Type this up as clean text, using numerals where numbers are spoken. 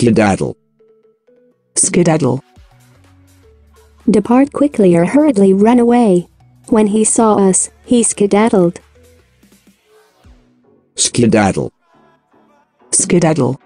Skedaddle. Skedaddle. Depart quickly or hurriedly run away. When he saw us, he skedaddled. Skedaddle. Skedaddle.